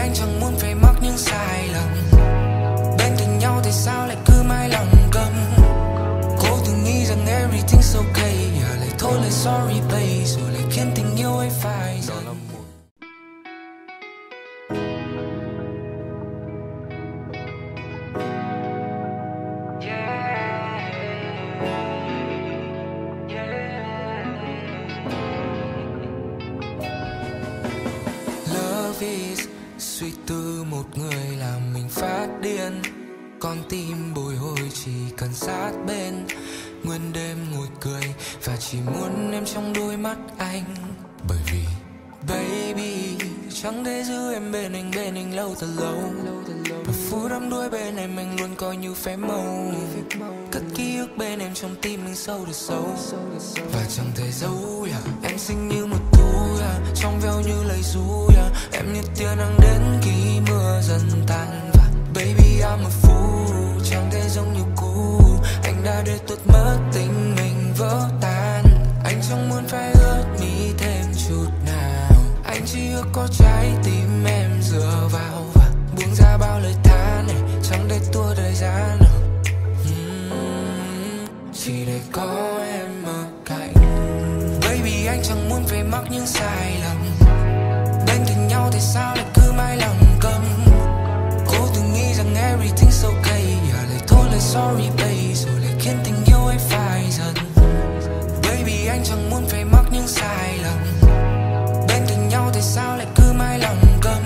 anh chẳng muốn phải mắc những sai lầm. Bên cạnh nhau thì sao lại cứ mãi lòng câm. Cô từng nghĩ rằng everything's okay, giờ lại thôi lời sorry babe, rồi lại khiến tình yêu ấy phai dần. Suy tư một người làm mình phát điên, con tim bồi hồi chỉ cần sát bên. Nguyên đêm ngồi cười và chỉ muốn em trong đôi mắt anh. Bởi vì baby chẳng thể giữ em bên anh lâu thật lâu. Và phút đắm đuối bên em anh luôn coi như phép màu. Cất ký ức bên em trong tim mình sâu được sâu. Và chẳng thể giấu em xinh như một thú, trong veo như lời ru. Em như tia nắng đến khi mưa dần tan. Và baby I'm a fool, chẳng thể giống như cũ. Anh đã để tuột mất tình mình vỡ tan. Anh chẳng muốn phải ướt mi thêm chút nào. Anh chỉ ước có trái tim em dựa vào. Và buông ra bao lời than này, chẳng để tua thời gian nào. Chỉ để có em ở cạnh. Baby anh chẳng muốn phải mắc những sai lầm. Tại sao lại cứ mãi lòng câm. Cô từng nghĩ rằng everything's okay, giờ lại thôi lời sorry babe, rồi lại khiến tình yêu ấy phai dần. Baby anh chẳng muốn phải mắc những sai lầm. Bên cạnh nhau tại sao lại cứ mãi lòng câm.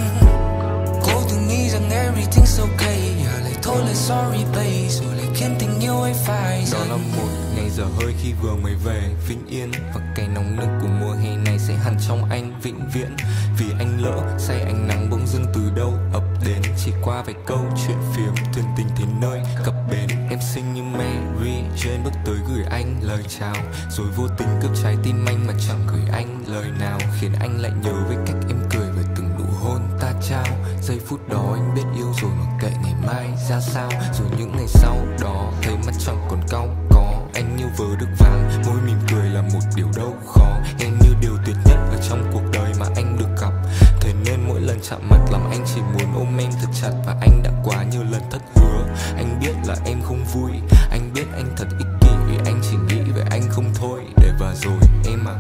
Cô từng nghĩ rằng everything's okay, giờ lại thôi lời sorry babe, rồi lại khiến tình yêu ấy phai dần. Đó là một ngày giờ hơi khi vừa mới về Vĩnh Yên, và cái nóng nực của mùa hè này sẽ hằn trong anh vĩnh viễn. Vì anh lỡ say ánh nắng bỗng dưng từ đâu ập đến, chỉ qua vài câu chuyện phiếm thuyền tình thế nơi cập bến. Em xinh như Mary Jane bước tới gửi anh lời chào, rồi vô tình cướp trái tim anh mà chẳng gửi anh lời nào. Khiến anh lại nhớ với cách em cười với từng nụ hôn ta trao. Giây phút đó anh biết yêu rồi mà kệ ngày mai ra sao. Rồi những ngày sau đó thấy mắt chẳng còn cau có. Anh như vớ được vàng, môi mỉm cười là một điều đâu khó. Em như điều tuyệt nhất ở trong cuộc đời mà anh được gặp. Thế nên mỗi lần chạm mặt làm anh chỉ muốn ôm em thật chặt. Và anh đã quá nhiều lần thất hứa. Anh biết là em không vui, anh biết anh thật ích kỷ. Vì anh chỉ nghĩ về anh không thôi. Để và rồi em à,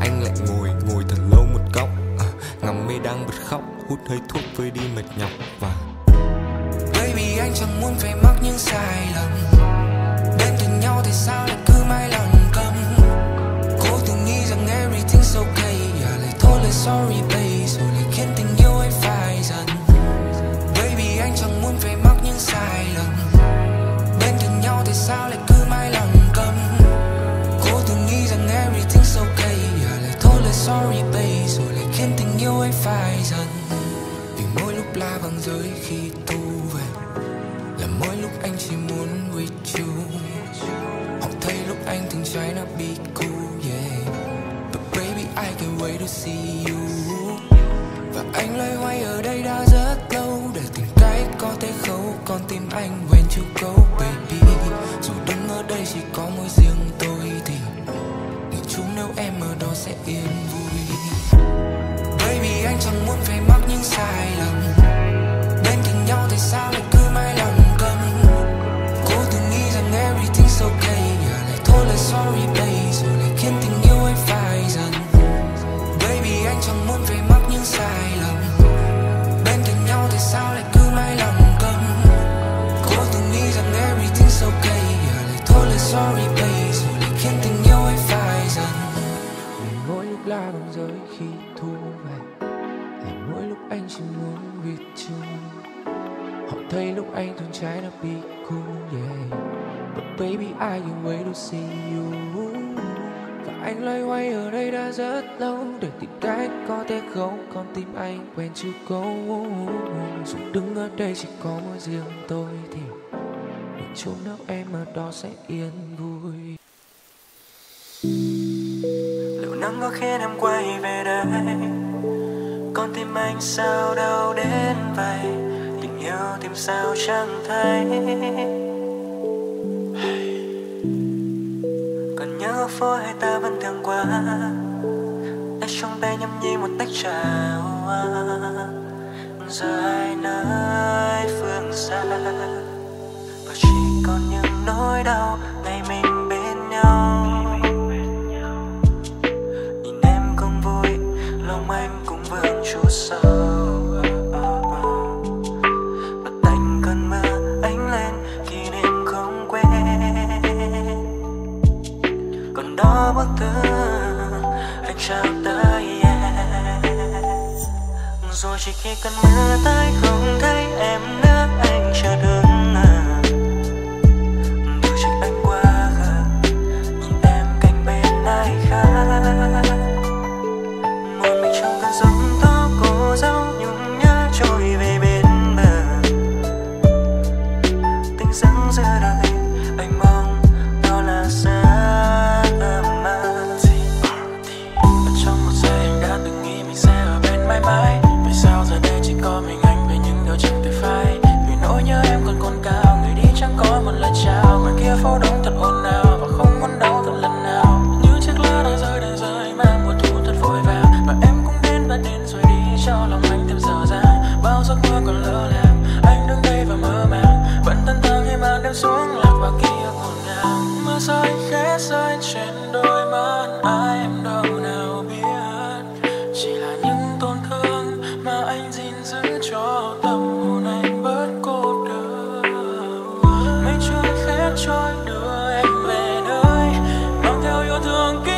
anh lại ngồi thật lâu một góc, ngắm mây đang bật khóc, hút hơi thuốc vơi đi mệt nhọc. Và baby anh chẳng muốn phải mắc những sai lầm. Tại sao lại cứ mãi lòng câm. Cô từng nghĩ rằng everything's okay, giờ lại thôi lời sorry babe, rồi lại khiến tình yêu ấy phai dần. Baby anh chẳng muốn phải mắc những sai lầm. Bên cạnh nhau tại sao lại cứ mãi lòng câm. Cô từng nghĩ rằng everything's okay, giờ lại thôi lời sorry babe, rồi lại khiến tình yêu ấy phai dần. Vì mỗi lúc la vàng giới khi tu về là mỗi lúc anh chỉ muốn with you. Họ thấy lúc anh từng trái nó bị cool, yeah. But baby I can't wait to see you. Và anh loay hoay ở đây đã rất lâu để tìm cách có thể khâu con tim anh when you go baby. Dù đứng ở đây chỉ có mỗi riêng tôi thì nghĩ chúng nếu em ở đó sẽ yên vui. Baby anh chẳng muốn phải mắc những sai lầm. Bên cạnh nhau tại sao lại cứ mãi lòng. Everything's okay, giờ lại thôi lời sorry babe, rồi lại khiến tình yêu ấy phai dần. Baby anh chẳng muốn phải mắc những sai lầm. Bên cạnh nhau thì sao lại cứ mãi lòng câm. Cô từng nghĩ rằng everything's okay, giờ lại thôi lời sorry babe, rồi lại khiến tình yêu ấy phai dần. Vì mỗi lúc la bằng giới khi thu về là mỗi lúc anh chỉ muốn with you. Họ thấy lúc anh thường trái đã bị cool, yeah. But baby I can't wait to see you. Và anh loay hoay ở đây đã rất lâu để tìm cách có thể khâu con tim anh when you go. Dù đứng ở đây chỉ có mỗi riêng tôi thì một chỗ nào em ở đó sẽ yên vui. Liệu nắng có khiến em quay về đây? Con tim anh sao đau đến vậy? Tình yêu tìm sao chẳng thấy. Nhớ phố hay ta vẫn thường qua đã trong tay nhâm nhi một tách trà. dài nơi phương xa và chỉ còn những nỗi đau ngày mình bên nhau. Nhìn em không vui, lòng anh cũng vương chút sầu. Anh trao tới em, rồi chỉ khi cơn mưa tới không thấy em nữa, anh chờ đứng đôi trách anh quá gần, nhìn em cạnh bên ai khác. Một mình trong cơn giông to cô dâu nhung nhớ trôi về bên bờ. Tình rằng giữa đời anh mong đó là xa. Phố đông thật ồn ào và không muốn đau thật lần nào, như chiếc lá đang rơi mang mùa thu thật vội vàng. Và em cũng đến và đến rồi đi cho lòng anh thêm dở dang. Bao giấc mơ còn lỡ làng, anh đứng đây và mơ màng. Vẫn thân thơ khi màn đêm xuống lạc vào ký ức ngổn ngang. Mưa rơi khẽ rơi trên đôi mắt ai em đâu nào biết, chỉ là những tổn thương mà anh gìn giữ cho tâm hồn anh bớt cô đơn. Mây trôi khẽ trôi đưa em về nơi mang theo yêu thương ký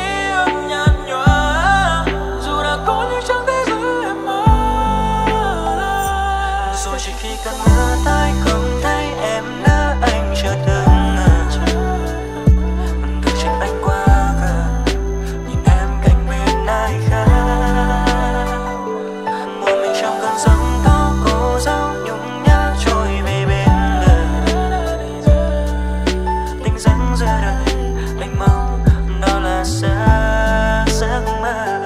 ức nhạt nhòa, dù đã có như chẳng thể giữ em mãi. Rồi chỉ khi cơn mưa tới không thấy em nữa, anh chợt đứng ngờ, tự trách anh quá gần, nhìn em cạnh bên ai khác. Một mình trong cơn giông to cô dâu nhung nhớ trôi về bên đời. Tình rằng giữa đời anh mong đó là xa giấc mơ.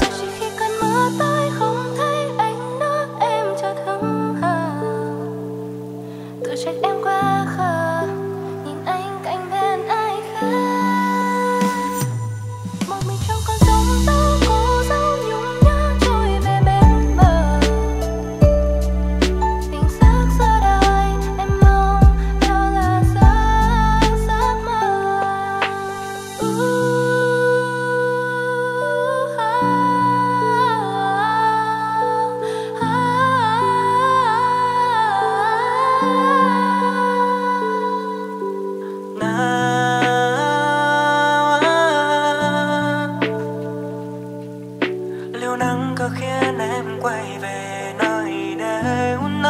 Rồi chỉ khi cơn mưa tới không thấy anh nữa, em chợt hững hờ, tự trách em quá khờ, nhìn anh cạnh bên ai khác. Một mình trong cơn giông to cô dâu nhung nhớ trôi về bên bờ. Tình sắc giữa đời em mong đó là giấc mơ. Liêu nắng có khiến em quay về nơi đây vẫn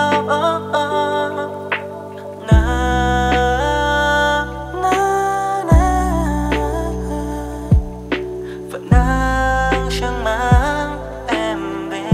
nắng chẳng mang em về.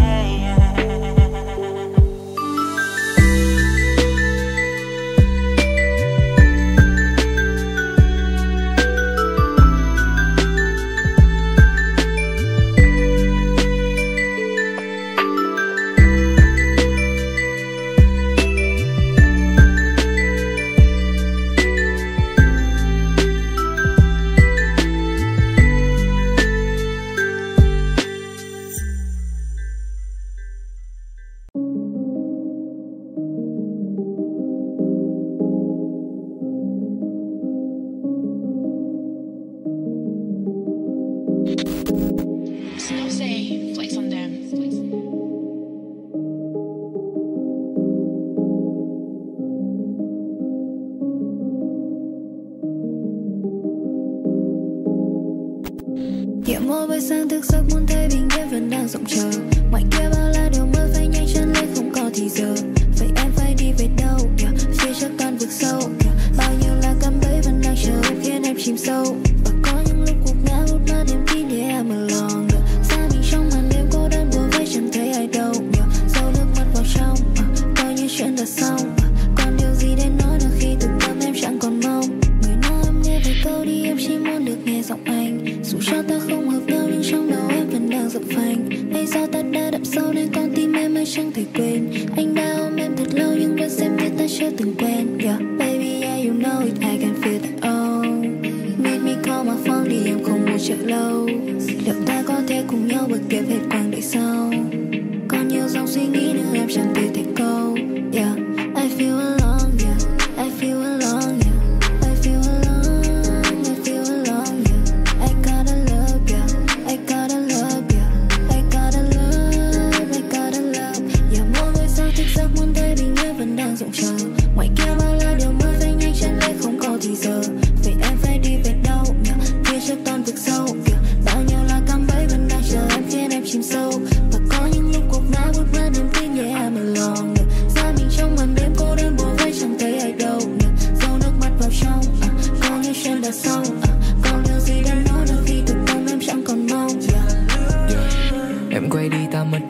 Nghĩa môi bay sang thức giấc muốn thấy bình yên vẫn đang rộng chờ. Ngoài kia bao la điều mơ phải nhanh chân lên không có thì giờ. Vậy em phải đi về đâu? Phía trước con vực sâu. Bao nhiêu là cạm bẫy vẫn đang chờ khiến em chìm sâu. Và có những lúc cuộc ngã hút mất niềm tin để em ở lòng. Xa mình trong màn đêm cô đơn buồn vây chẳng thấy ai đâu. Dẫu nước mắt vào trong, coi như chuyện đã xong. Còn điều gì để nói được khi từng tâm em chẳng còn mong. Người nói em nghe về câu đi em chỉ muốn được nghe giọng anh. Dù sao ta không hợp nhau nhưng trong đầu em vẫn đang dập phành. Hay sao ta đã đậm sâu nên con tim em mãi chẳng thể quên. Anh đã ôm em thật lâu nhưng vẫn xem như ta chưa từng quen. Yeah, baby yeah you know it, I can feel that oh. Make me call my phone đi em không muốn chờ lâu. Liệu ta có thể cùng nhau bước tiếp hết quãng đời sau. Còn nhiều dòng suy nghĩ nữa em chẳng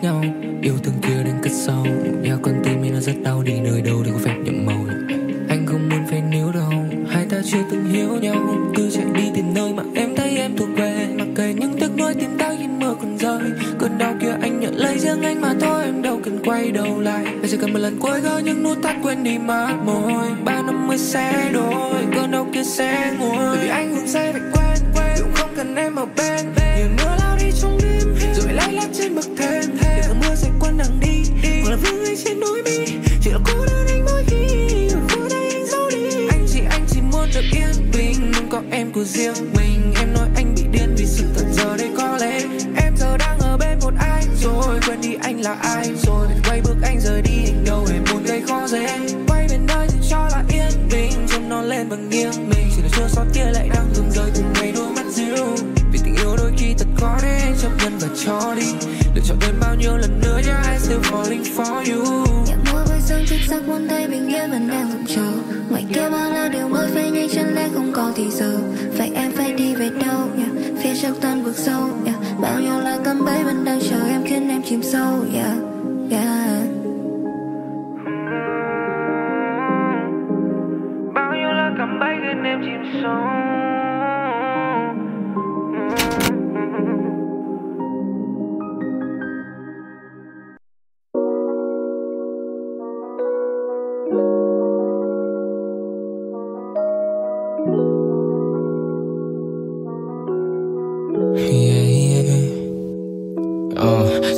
nhau. Yêu thương kia đến cất sau, đeo con tim mình nó rất đau, đi nơi đâu để có phép nhậm màu. Anh không muốn phải níu đâu, hai ta chưa từng hiểu nhau. Cứ chạy đi tìm nơi mà em thấy em thuộc về, mặc kệ những tiếc nuối tìm ta khi mưa còn rơi. Cơn đau kia anh nhận lấy riêng anh mà thôi, em đâu cần quay đầu lại. Anh chỉ cần một lần cuối gõ những nút thắt quên đi mát môi. 3 năm mới sẽ đổi, cơn đau kia sẽ nguôi. Bởi vì anh cũng sẽ phải quên, cũng không cần em ở bên. Những mưa lao đi trong đêm, rồi lay lắt trên bậc thềm. Để cơn mưa sẽ quên nàng đi, hoặc là vương anh trên núi mi. Chỉ là cô đơn anh mỗi khi, ở khu đây anh giấu đi. Anh chỉ muốn được yên bình, nhưng có em của riêng mình. Em nói anh bị điên vì sự thật giờ đây có lẽ em giờ đang ở bên một ai rồi, quên đi anh là ai rồi. Quay bước anh rời đi, anh đâu hề muốn gây khó dễ. Quay về nơi chỉ cho là yên bình, trông nó lên bằng nghiêng mình. Chỉ là chưa xót kia lại đang dừng rơi từng ngày đôi mắt dịu. Vì tình yêu đôi khi thật khó để anh chấp nhận và cho đi. Lựa chọn đến bao nhiêu lần nữa nhá, I still falling for you. Những mùa với dương thức giấc muốn thấy bình yên vẫn đang dòng chờ. Ngoài kia bao là điều mới phải nhanh chân lên không có thì giờ. Vậy em phải đi về đâu yeah. Phía trước toàn vực sâu yeah. Bao nhiêu là cơn bẫy vẫn đang chờ em khiến em chìm sâu yeah. Yeah. Bao nhiêu là cơn bẫy khiến em chìm sâu.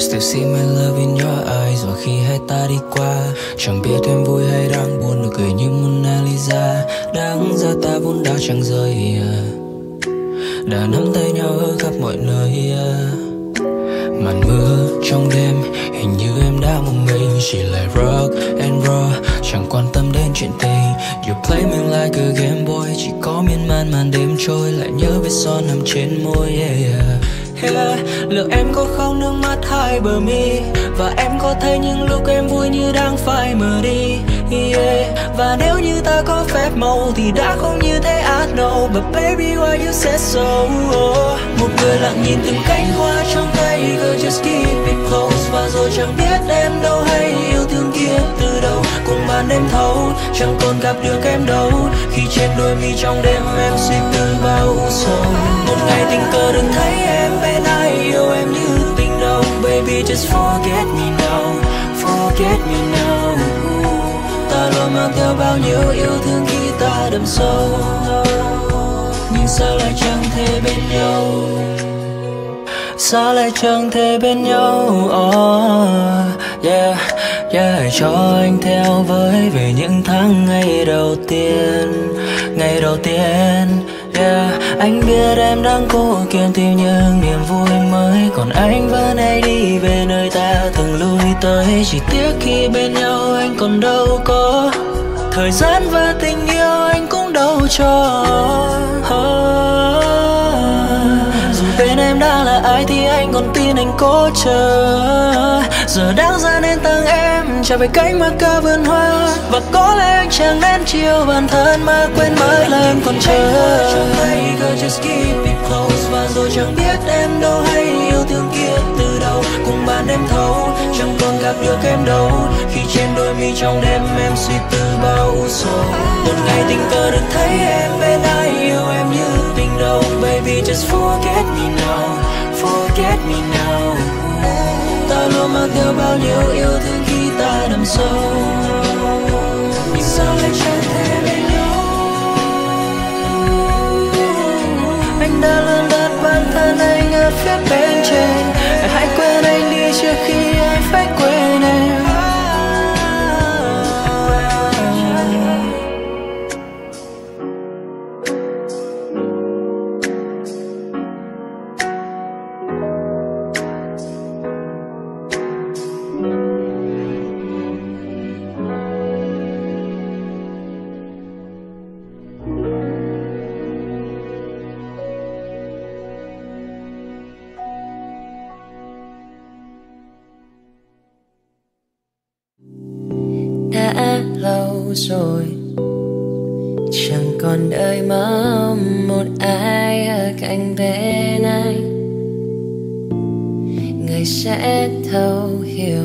Still see my love in your eyes. Và khi hai ta đi qua, chẳng biết em vui hay đang buồn. Nụ cười như Mona Lisa, đáng ra ta vốn đã chẳng rơi đã nắm tay nhau ở khắp mọi nơi. Màn mưa trong đêm, hình như em đã một mình. She like rock and roll, chẳng quan tâm đến chuyện tình. You play me like a game boy, chỉ có miên man màn đêm trôi. Lại nhớ vết son nằm trên môi yeah. Liệu em có khóc nước mắt hai bờ mi, và em có thấy những lúc em vui như đang phải mờ đi yeah. Và nếu như ta có phép màu thì đã không như thế I know, but baby why you said so. Một người lặng nhìn từng cánh hoa trong tay, girl just keep it close. Và rồi chẳng biết em đâu hay yêu thương kia từ đâu, cùng bàn đêm thấu chẳng còn gặp được em đâu. Khi trên đôi mi trong đêm em suy tư bao u sầu. Một ngày tình cờ đừng thấy em bên ai yêu em như tình đâu. Baby just forget me now, forget me now. Ta luôn mang theo bao nhiêu yêu thương khi ta đâm sâu, nhưng sao lại chẳng thể bên nhau, sao lại chẳng thể bên nhau. Oh, yeah, yeah. Cho anh theo với về những tháng ngày đầu tiên. Yeah, anh biết em đang cố kiên tìm những niềm vui mới, còn anh vẫn hay đi về nơi ta từng lui tới. Chỉ tiếc khi bên nhau anh còn đâu có thời gian và tình yêu anh cũng đâu cho. Dù bên em đã là ai thì anh còn tin anh cố chờ. Giờ đáng ra nên tặng em trả về cánh mà cả vườn hoa, và có lẽ anh chẳng nên chiều bản thân mà quên mất là em còn chờ. Và rồi chẳng biết em đâu hay yêu thương kia từ đâu, cùng bàn em thấu chẳng còn gặp được em đâu. Khi trên đôi mi trong đêm em suy tư bao u sầu. Một ngày tình cờ được thấy em bên ai yêu em như tình đâu. Baby just forget me now, forget me now. Ta luôn mang theo bao nhiêu yêu thương khi ta đắm sâu, nhưng sao lại chẳng thể bên nhau. Anh đã luôn đặt bản thân anh ở phía bên trên. Hãy quên anh đi trước khi anh phải quên em. Rồi chẳng còn đợi mong một ai ở cạnh bên anh. Người người sẽ thấu hiểu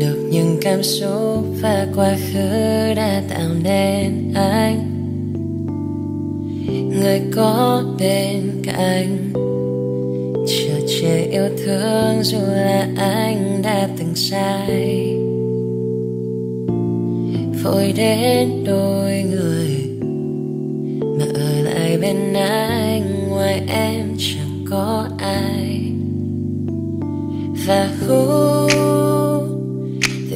được những cảm xúc và quá khứ đã tạo nên anh. Người có bên cạnh chờ che yêu thương dù là anh đã từng sai. Vội đến đôi người mà ở lại bên anh, ngoài em chẳng có ai. Và thì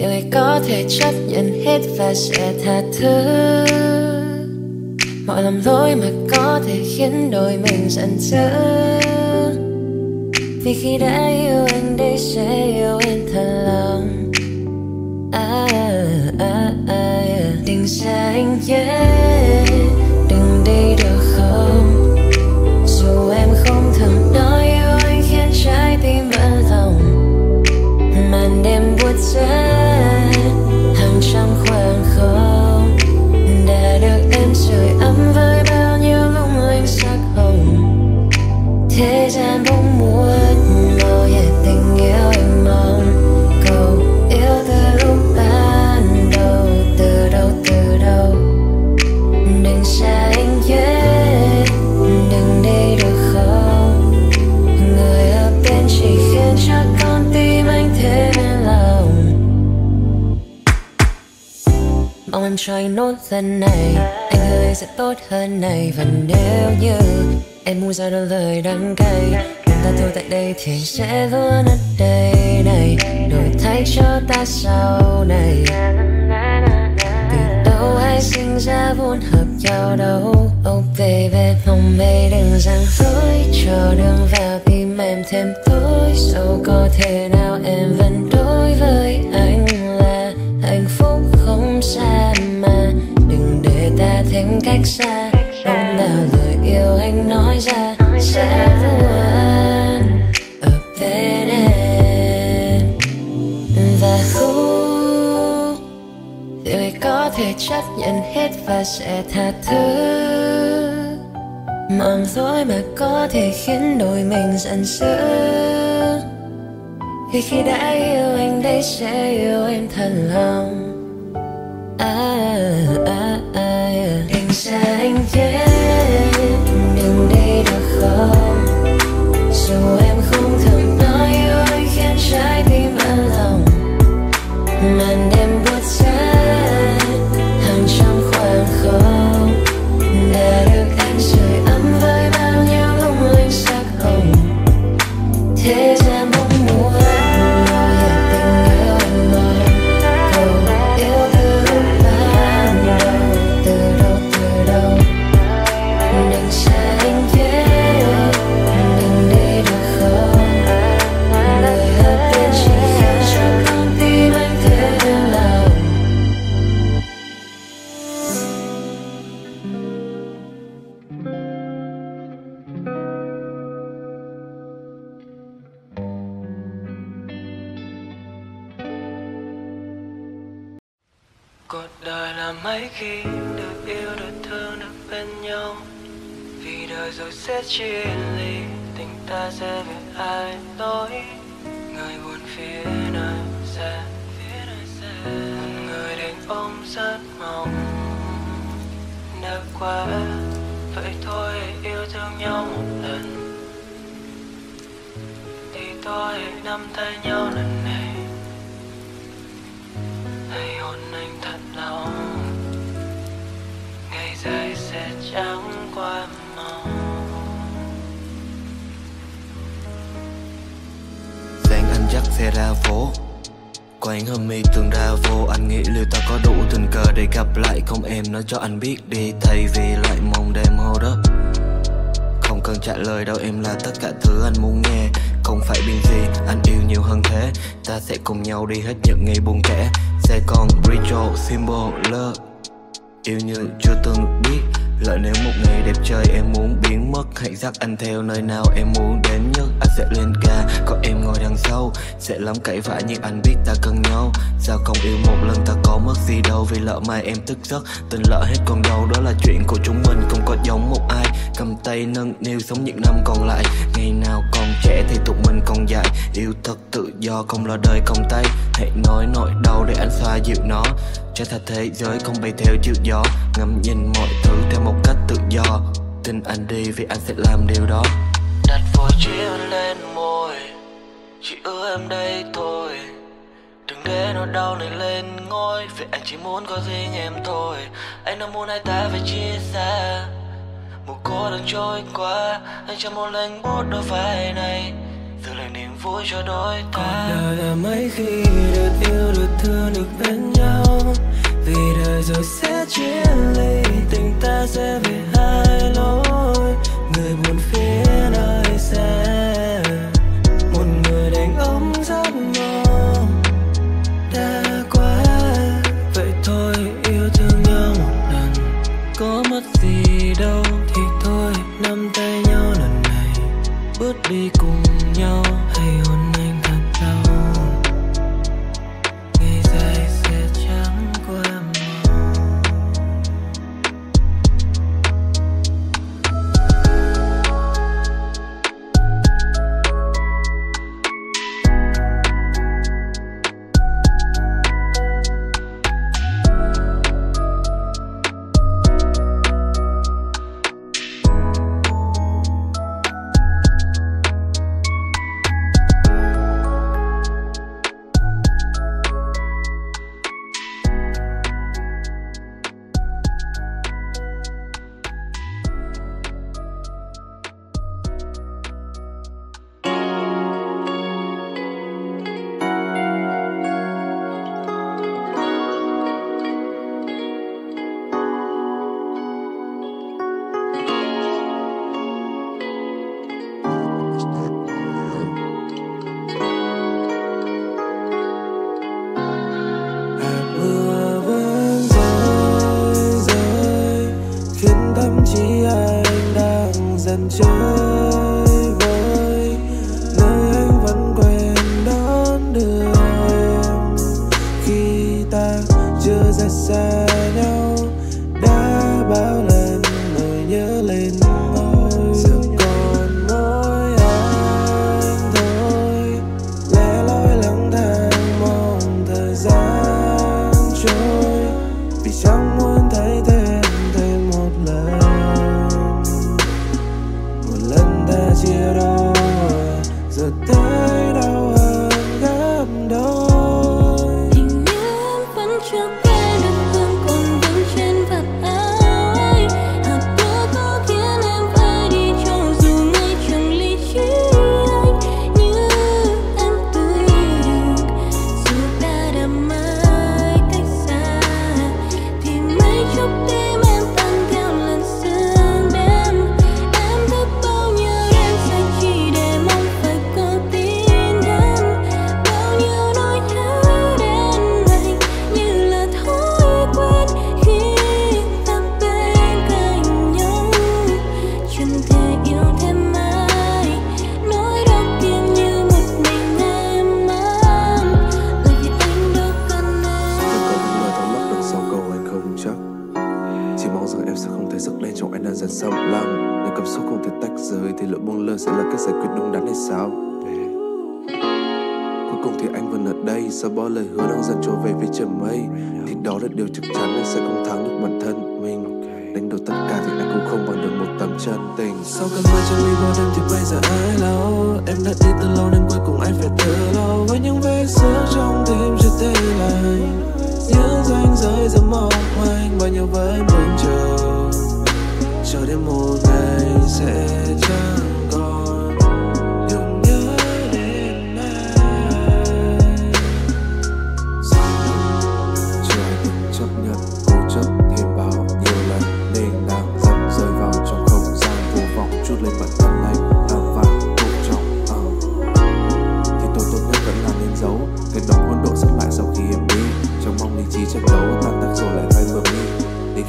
người có thể chấp nhận hết và sẽ tha thứ mọi lầm lỗi mà có thể khiến đôi mình giận dữ. Vì khi đã yêu anh đây sẽ yêu em thật lòng. Đừng xa anh nhé, đừng đi được không? Dù em không thường nói yêu anh khiến trái tim vỡ lòng. Màn đêm buốt giá hàng trăm khoảng không đã được em sưởi ấm với bao nhiêu lung linh sắc hồng. Thế gian bỗng muốn màu nhạt tình yêu anh mong. Mong em cho anh nốt lần này, anh ơi sẽ tốt hơn này. Và nếu như em muốn ra đôi lời đắng cay, chúng ta thôi tại đây thì anh sẽ luôn ở đây này, đổi thay cho ta sau này. Từ đâu hay sinh ra vốn hợp nhau đâu. Oh baby, mong mây đừng giăng dối cho đường vào tim em thêm tối. Dẫu có thể nào em vẫn đối với anh là hạnh phúc không xa mà. Đừng để ta thêm cách xa, không nào lời yêu anh nói ra sẽ luôn ở bên em. Và người có thể chấp nhận hết và sẽ tha thứ mọi lỗi mà có thể khiến đôi mình giận dữ. Vì khi đã yêu anh đây sẽ yêu em thật lòng. Đừng xa anh nhé, đừng đi được không? Dù em không thường nói yêu anh khiến trái tim vỡ lòng. Màn đêm buốt giá hàng trăm khoảng không đã được em sưởi ấm với bao nhiêu lung linh sắc hồng. Thế gian bỗng muốn màu nhạt tình yêu anh mong. Cầu yêu từ lúc ban đầu, từ đâu. Đừng xa anh nhé, đừng đi được không? Người hợp bên chỉ khiến cho con tim anh thêm lòng. Cuộc đời là mấy khi được yêu, được thương, được bên nhau. Vì đời rồi sẽ chia ly, tình ta sẽ về ai nỗi. Người buồn phía nơi xa, một người đàn ông rất mong đã qua. Vậy thôi hãy yêu thương nhau một lần, thì tôi hãy nắm tay nhau lần này. Hãy hôn anh thật lòng, ngày dài sẽ trắng qua màu. Sáng anh dắt xe ra phố, quán hôm mi tường ra vô. Anh nghĩ liệu ta có đủ tình cờ để gặp lại không? Em nói cho anh biết đi, thay vì lại mong đêm hô đó. Không cần trả lời đâu, em là tất cả thứ anh muốn nghe. Không phải biên gì, anh yêu nhiều hơn thế. Ta sẽ cùng nhau đi hết những ngày buồn kẻ. Sẽ còn ritual, symbol, love. Yêu như chưa từng biết. Lỡ nếu một ngày đẹp trời em muốn biến mất, hãy dắt anh theo nơi nào em muốn đến nhất. Anh sẽ lên ca, có em ngồi đằng sau. Sẽ lắm cãi vã nhưng anh biết ta cần nhau. Sao không yêu một lần, ta có mất gì đâu. Vì lỡ mai em tức giấc, tình lỡ hết còn đâu. Đó là chuyện của chúng mình, không có giống một ai. Cầm tay nâng niu sống những năm còn lại. Ngày nào còn trẻ thì tụi mình còn dài. Yêu thật tự do, không lo đời không tay. Hãy nói nỗi đau để anh xoa dịu nó. Trái thật thế giới không bay theo chiều gió. Ngắm nhìn mọi thứ theo một cách tự do. Tin anh đi vì anh sẽ làm điều đó. Đặt vội chuyến lên môi. Chỉ ưa em đây thôi. Đừng để nỗi đau này lên ngôi. Vì anh chỉ muốn có riêng em thôi. Anh đâu muốn hai ta phải chia xa. Mùa cô đơn trôi qua. Anh chẳng muốn lênh bút đôi vai này. Giờ lại niềm vui cho đôi ta. Đời là mấy khi được yêu, được thương, được bên nhau. Vì đời rồi sẽ chia ly. Tình ta sẽ về hai lối. Người buồn phía nơi xa. Một người đánh ống giấc mơ đã quá. Vậy thôi yêu thương nhau một lần. Có mất gì đâu thì thôi nắm tay nhau lần này. Bước đi cùng nhau. Hãy hôn anh thật lâu. Ngày dài sẽ trắng qua màu.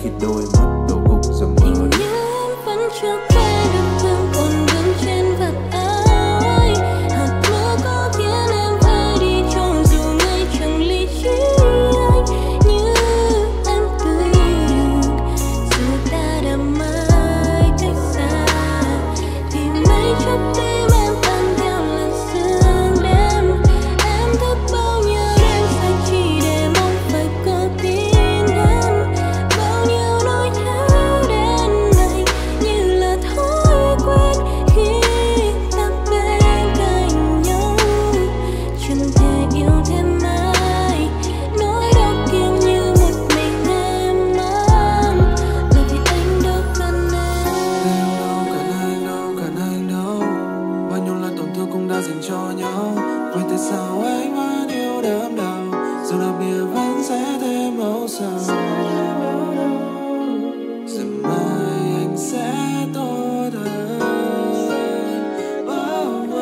Khi đôi mắt đổ gục rồi mơ nào ánh mắt yêu đớm đau, dù đặc biệt vẫn sẽ thêm màu sao. Giờ mai anh sẽ tốt hơn. Oh, oh.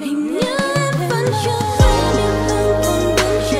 Nhưng em vẫn chưa, tình yêu em vẫn chưa.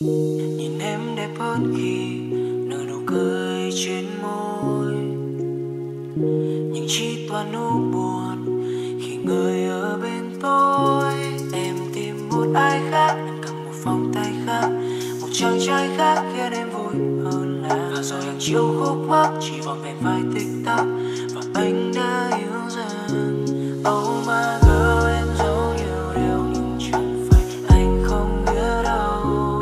Nhìn em đẹp hơn khi nở nụ cười trên môi, những chi toàn nỗi buồn khi người ở bên tôi. Em tìm một ai khác, em cầm một vòng tay khác, một chàng trai khác khiến em vui hơn là. Và rồi hàng triệu khúc mắc chỉ vòn vẹn vài tích tắc, và anh đã hiểu rằng oh my girl, em giấu nhiều điều nhưng chẳng phải anh không biết đâu.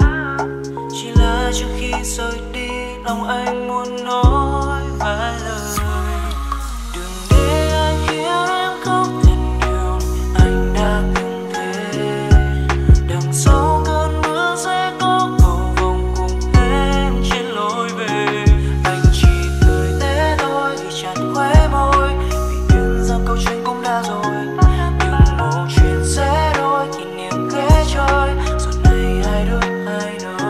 Chỉ là trước khi rời đi, lòng anh muốn nói vài lời. Đừng để anh khiến em khóc thành điều anh đã từng thế. Đằng sau cơn mưa sẽ có cầu vồng cùng em trên lối về. Anh chỉ cười thế thôi vì chẳng khóe môi, vì những dòng câu chuyện cũng đã rồi. Nhưng một chuyện sẽ đôi kỷ niệm ghé trôi, rồi này hai đứa hai nơi.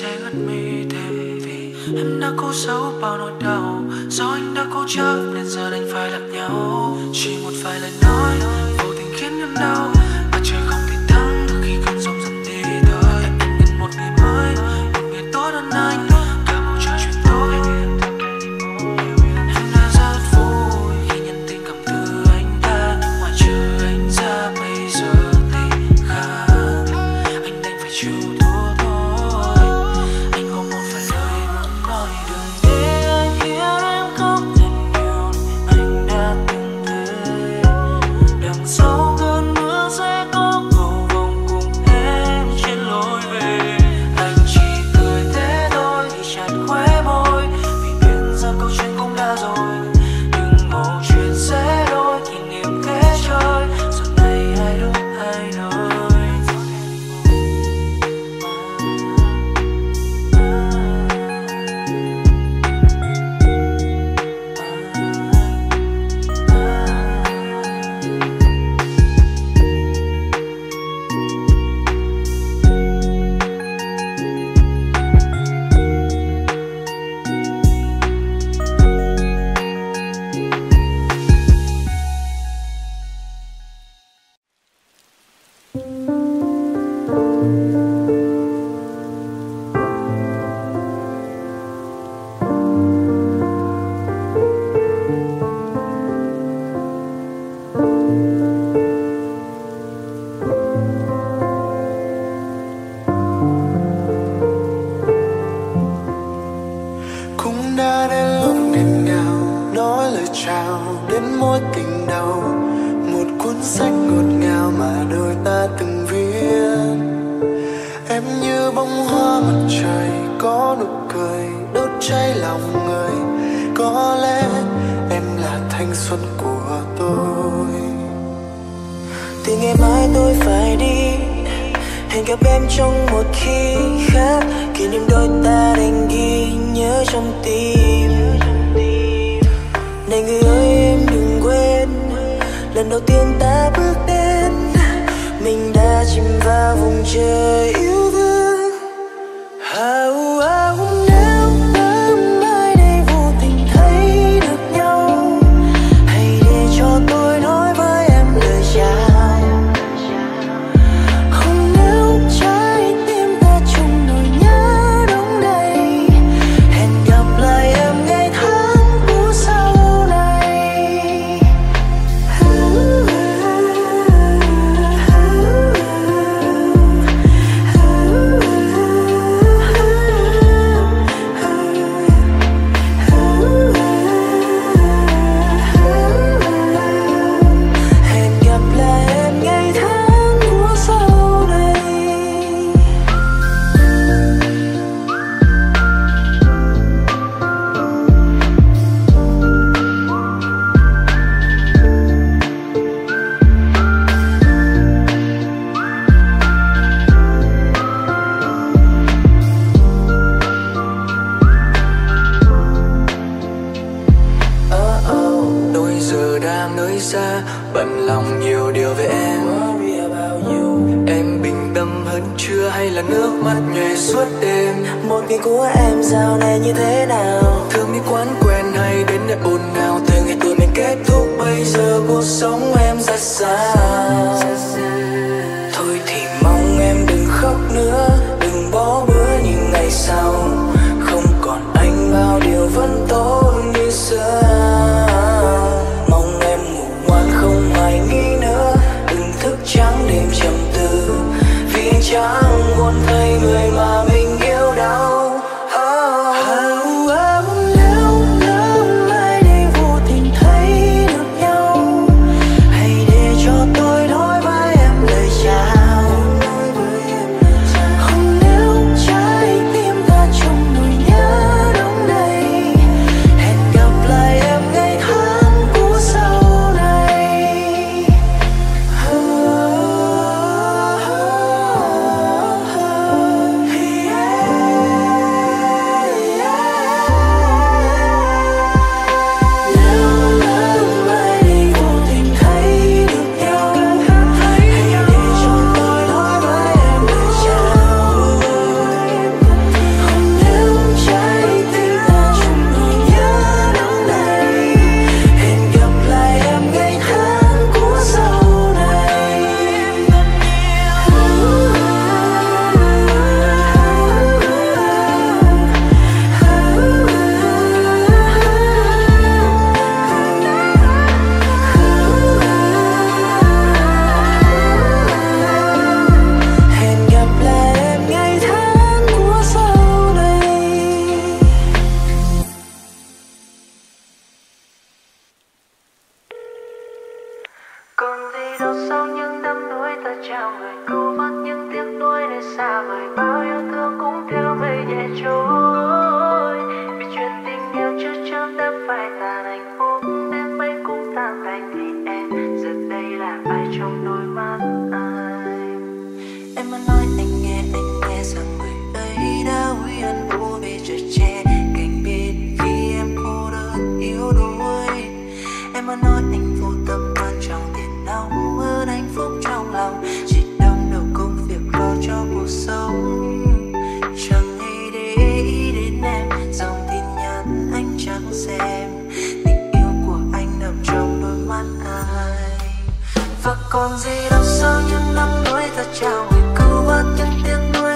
Sẽ gần mi thêm vì em đã cố giấu bao nỗi đau, do anh đã cố chấp nên giờ đành phải lạc nhau. Chỉ một vài lời nói vô tình khiến em đau, mà trời không thể thắng được khi cơn giông dần đi tới. Em nhận một ngày mới, một ngày tốt hơn anh, cả bầu trời chuyển tối. Em đã rất vui khi nhận tình cảm từ anh ta, nhưng ngoài trừ anh ra bây giờ tình khác anh đành phải chịu. hẹn gặp em trong một khi khác, kỷ niệm đôi ta đành ghi nhớ trong tim. Này người ơi em đừng quên, lần đầu tiên ta bước đến, mình đã chìm vào vùng trời yêu thương. Và còn gì đâu sau những năm nỗi ta trao người cứu vớt những tiếng nuối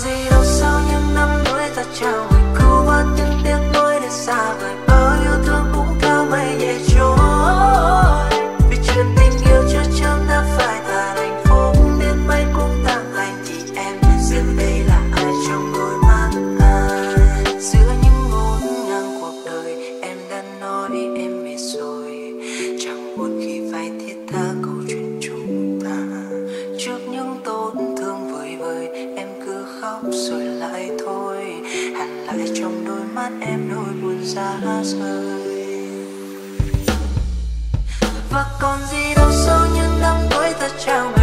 gì đâu sao những năm mới ta trao người cứu vớt những tiếc nuối để xa vời, bao yêu thương cũng theo mây nhẹ trôi. Vì chuyện tình yêu chưa chớm đã phải ta đành phố đến mấy cũng tặng anh thì em riêng đây là ai trong đôi mắt ai. Giữa những ngôn ngang cuộc đời em đã nói em mệt rồi, chẳng muốn khi phải thiết tha câu chuyện chúng ta. Trước những tổn thương vời vời em cứ khóc rồi lại thôi, hằn lại trong đôi mắt em nỗi buồn ra rơi. Và còn gì đâu sau những năm tuổi ta trao